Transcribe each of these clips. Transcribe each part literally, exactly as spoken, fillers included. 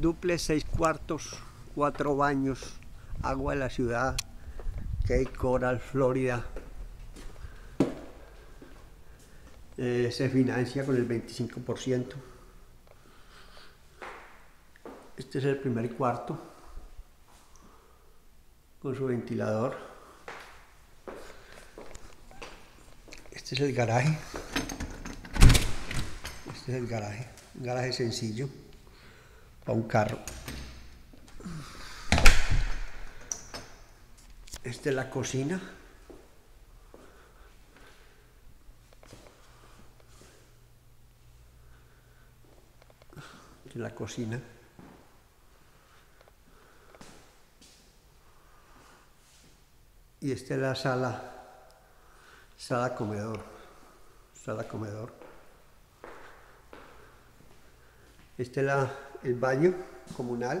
duple, seis cuartos, cuatro baños, agua de la ciudad, Cape Coral, Florida. Eh, se financia con el veinticinco por ciento. Este es el primer cuarto, con su ventilador. Este es el garaje. Este es el garaje, un garaje sencillo para un carro. Esta es la cocina. Esta es la cocina. Y esta es la sala, sala comedor, sala comedor. Este es la, el baño comunal.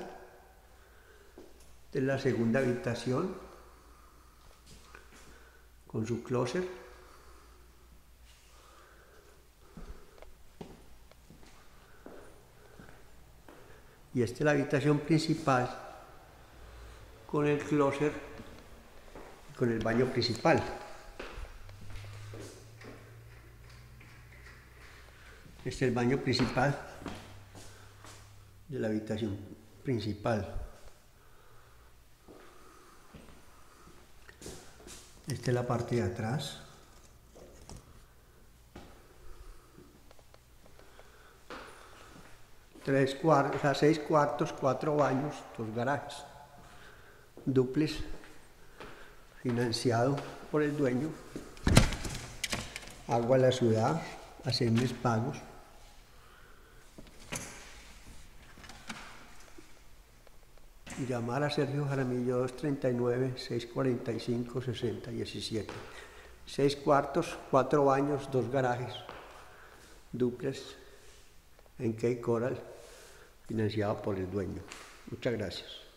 Esta es la segunda habitación con su closet. Y esta es la habitación principal con el closet, con el baño principal. Este es el baño principal de la habitación principal. Esta es la parte de atrás. Tres cuartos, o sea, seis cuartos, cuatro baños, dos garajes, duples, financiado por el dueño, agua a la ciudad, hacer mis pagos. Llamar a Sergio Jaramillo dos tres nueve, seis cuatro cinco, seis cero uno siete. Seis cuartos, cuatro baños, dos garajes, duples en Cape Coral, financiado por el dueño. Muchas gracias.